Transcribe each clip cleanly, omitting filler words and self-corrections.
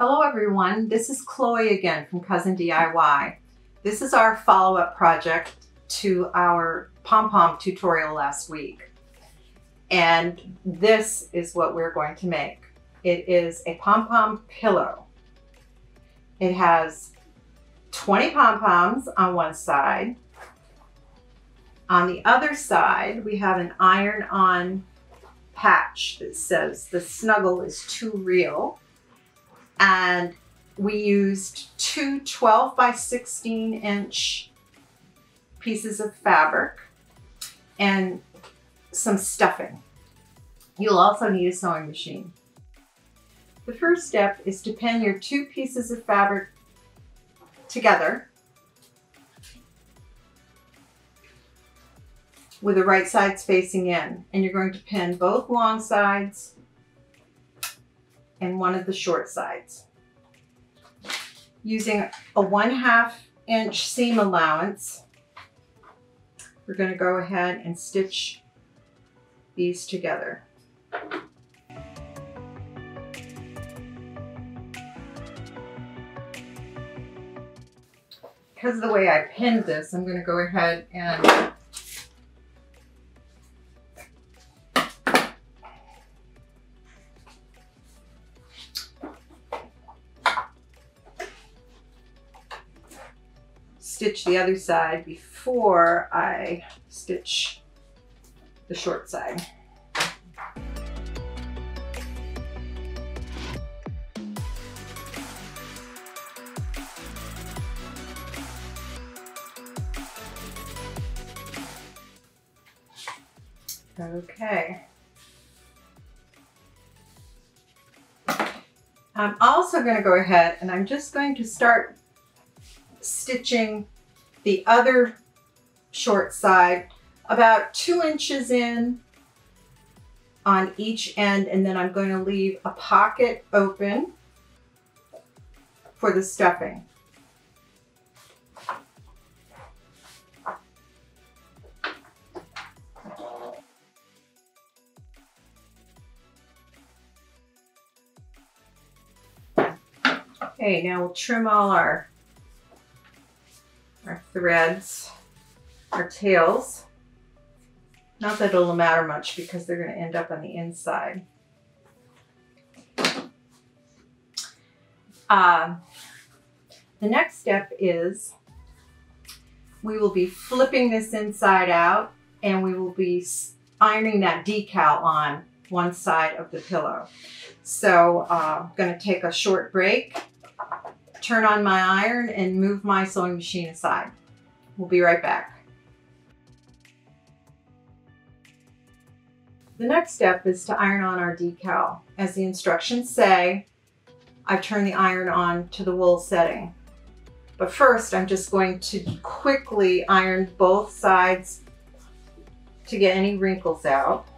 Hello everyone, this is Chloe again from Cousin DIY. This is our follow-up project to our pom-pom tutorial last week. And this is what we're going to make. It is a pom-pom pillow. It has 20 pom-poms on one side. On the other side, we have an iron-on patch that says the snuggle is too real. And we used two 12 by 16 inch pieces of fabric and some stuffing. You'll also need a sewing machine. The first step is to pin your two pieces of fabric together with the right sides facing in, and you're going to pin both long sides and one of the short sides. Using a 1/2 inch seam allowance, we're going to go ahead and stitch these together. Because of the way I pinned this, I'm going to go ahead and stitch the other side before I stitch the short side. Okay. I'm also going to go ahead and I'm just going to start stitching the other short side about 2 inches in on each end, and then I'm going to leave a pocket open for the stuffing. Okay, now we'll trim all our threads, our tails. Not that it'll matter much because they're going to end up on the inside. The next step is we will be flipping this inside out, and we will be ironing that decal on one side of the pillow. So I'm going to take a short break, turn on my iron, and move my sewing machine aside. We'll be right back. The next step is to iron on our decal. As the instructions say, I turn the iron on to the wool setting. But first, I'm just going to quickly iron both sides to get any wrinkles out.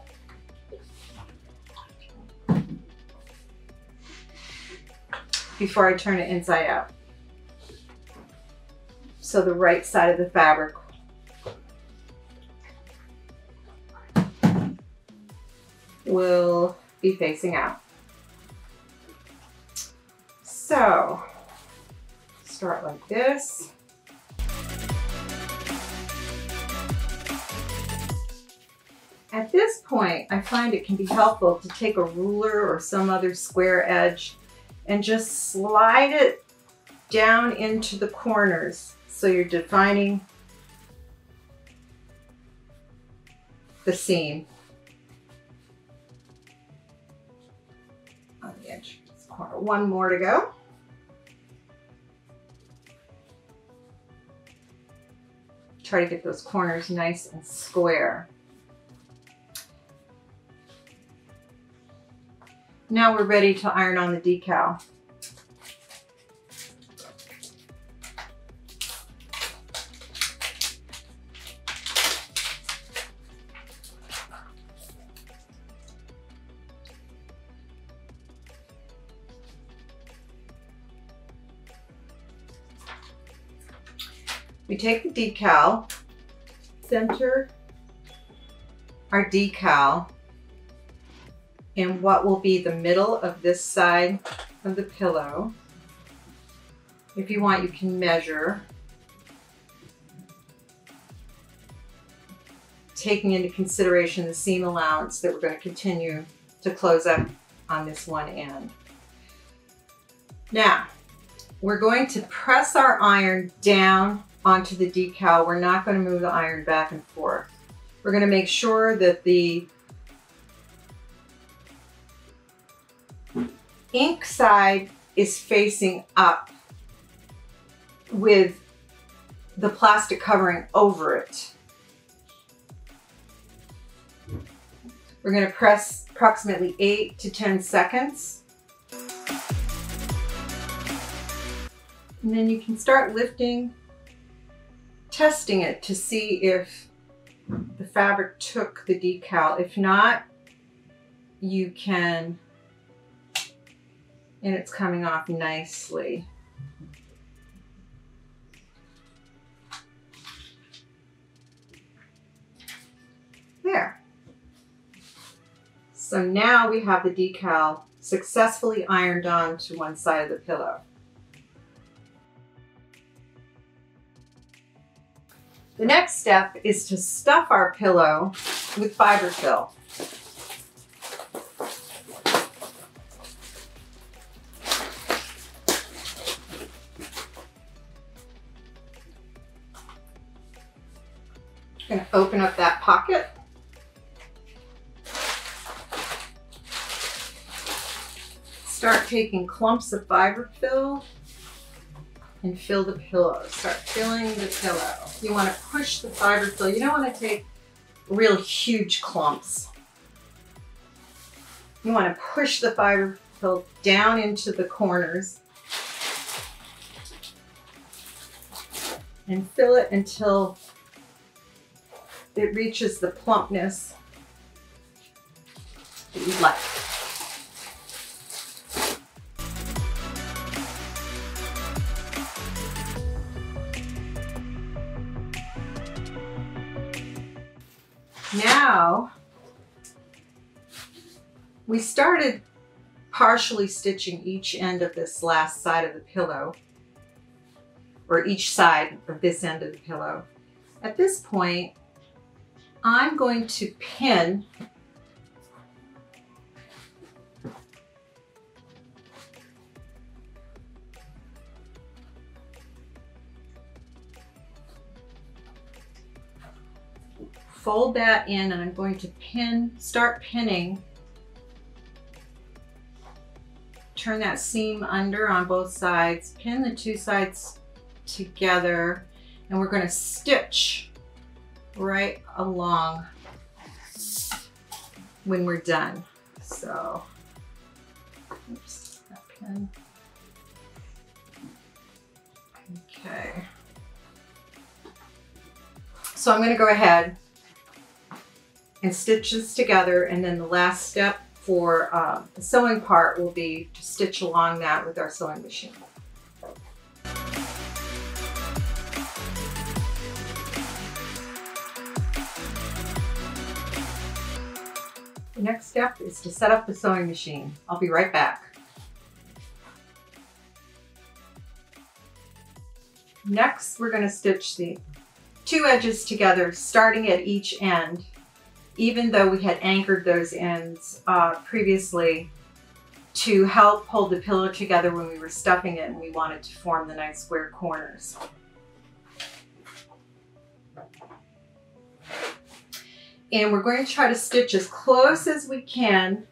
Before I turn it inside out. So the right side of the fabric. Will be facing out. So start like this. At this point, I find it can be helpful to take a ruler or some other square edge and just slide it down into the corners. So you're defining the seam on the edge of this corner. One more to go. Try to get those corners nice and square. Now we're ready to iron on the decal. We take the decal, center our decal in what will be the middle of this side of the pillow. If you want, you can measure, taking into consideration the seam allowance that we're going to continue to close up on this one end. Now, we're going to press our iron down onto the decal. We're not going to move the iron back and forth. We're going to make sure that the ink side is facing up with the plastic covering over it. We're going to press approximately 8 to 10 seconds. And then you can start lifting, testing it to see if the fabric took the decal. If not, you can, and it's coming off nicely. There. So now we have the decal successfully ironed on to one side of the pillow. The next step is to stuff our pillow with fiberfill. I'm going to open up that pocket. Start taking clumps of fiberfill and fill the pillow. Start filling the pillow. You want to push the fiberfill. You don't want to take real huge clumps. You want to push the fiberfill down into the corners and fill it until it reaches the plumpness that you'd like. Now, we started partially stitching each end of this last side of the pillow, or each side of this end of the pillow. At this point, I'm going to pin . Fold that in, and I'm going to pin, start pinning. Turn that seam under on both sides, pin the two sides together, and we're going to stitch right along when we're done. So, oops, that pin. Okay. So I'm going to go ahead and stitch this together, and then the last step for the sewing part will be to stitch along that with our sewing machine. The next step is to set up the sewing machine. I'll be right back. Next, we're going to stitch the two edges together, starting at each end. Even though we had anchored those ends previously to help hold the pillow together when we were stuffing it, and we wanted to form the nice square corners. And we're going to try to stitch as close as we can .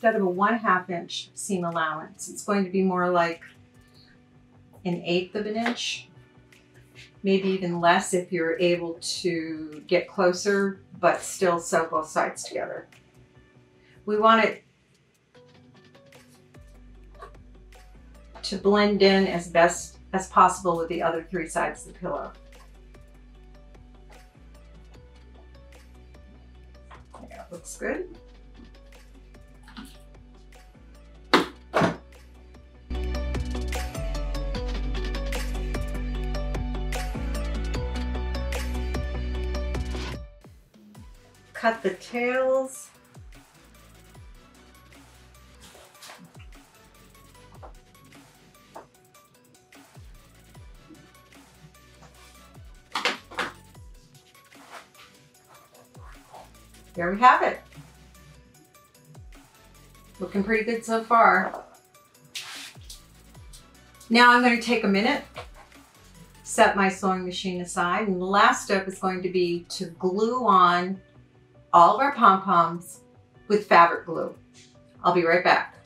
Instead of a 1/2 inch seam allowance, it's going to be more like 1/8 of an inch, maybe even less if you're able to get closer, but still sew both sides together. We want it to blend in as best as possible with the other three sides of the pillow. Yeah, looks good. cut the tails. There we have it. Looking pretty good so far. Now I'm going to take a minute, set my sewing machine aside, and the last step is going to be to glue on all of our pom-poms with fabric glue. I'll be right back.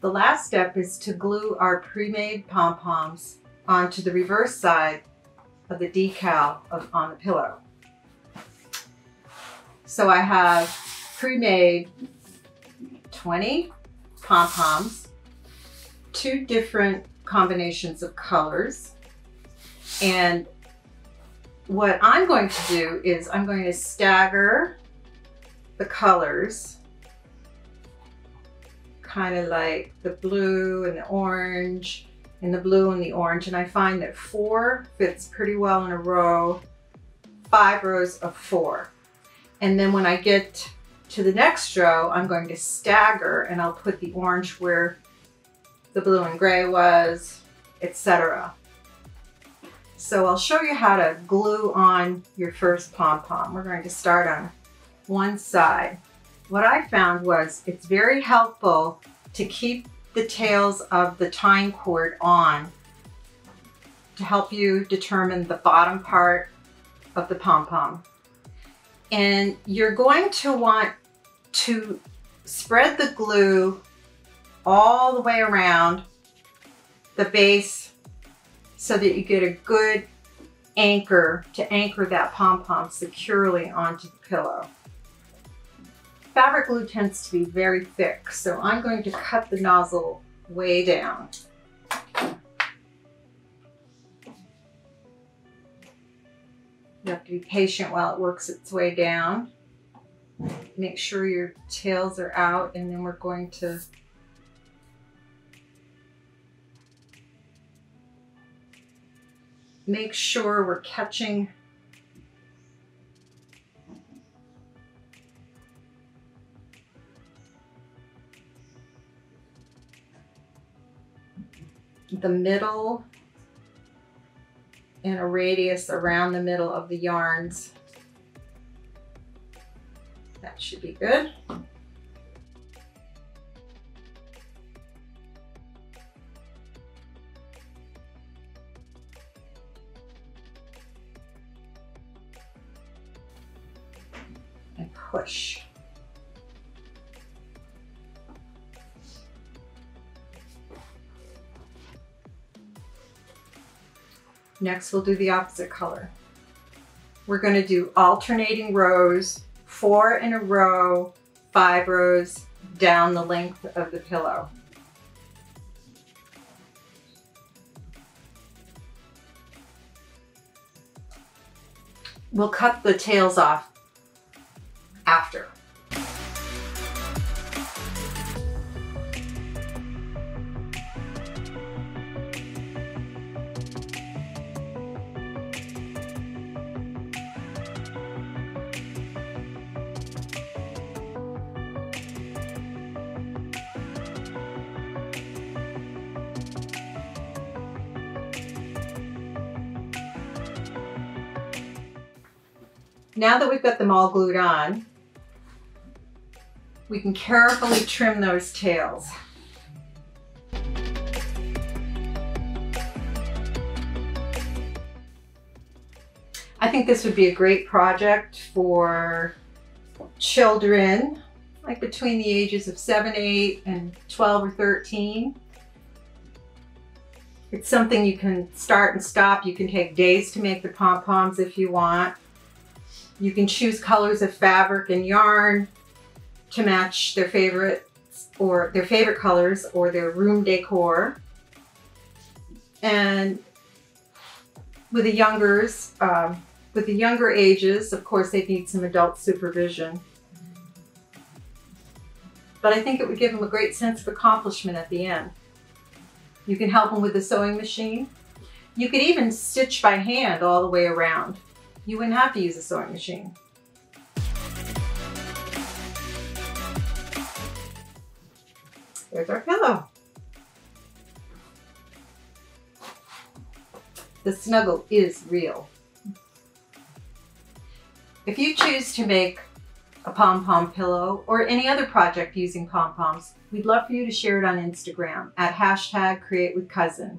The last step is to glue our pre-made pom-poms onto the reverse side of the decal on the pillow. So I have pre-made 20 pom-poms, two different combinations of colors. And what I'm going to do is I'm going to stagger the colors, kind of like the blue and the orange, and the blue and the orange, and I find that 4 fits pretty well in a row, 5 rows of 4. And then when I get to the next row, I'm going to stagger and I'll put the orange where the blue and gray was, etc. So I'll show you how to glue on your first pom-pom. We're going to start on one side. What I found was it's very helpful to keep the tails of the tying cord on to help you determine the bottom part of the pom-pom. And you're going to want to spread the glue all the way around the base so that you get a good anchor to anchor that pom-pom securely onto the pillow. Fabric glue tends to be very thick, so I'm going to cut the nozzle way down. You have to be patient while it works its way down. Make sure your tails are out, and then we're going to make sure we're catching the middle and a radius around the middle of the yarns. That should be good. And push. Next, we'll do the opposite color. We're going to do alternating rows, 4 in a row, 5 rows down the length of the pillow. We'll cut the tails off after. Now that we've got them all glued on, we can carefully trim those tails. I think this would be a great project for children, like between the ages of 7, 8, and 12 or 13. It's something you can start and stop. You can take days to make the pom-poms if you want. You can choose colors of fabric and yarn to match their favorites or their favorite colors or their room decor. And with the younger ages, of course, they need some adult supervision. But I think it would give them a great sense of accomplishment at the end. You can help them with the sewing machine. You could even stitch by hand all the way around. You wouldn't have to use a sewing machine. There's our pillow. The snuggle is real. If you choose to make a pom-pom pillow or any other project using pom-poms, we'd love for you to share it on Instagram at #createwithcousin.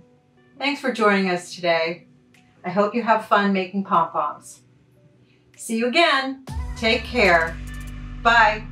Thanks for joining us today. I hope you have fun making pom-poms. See you again. Take care. Bye.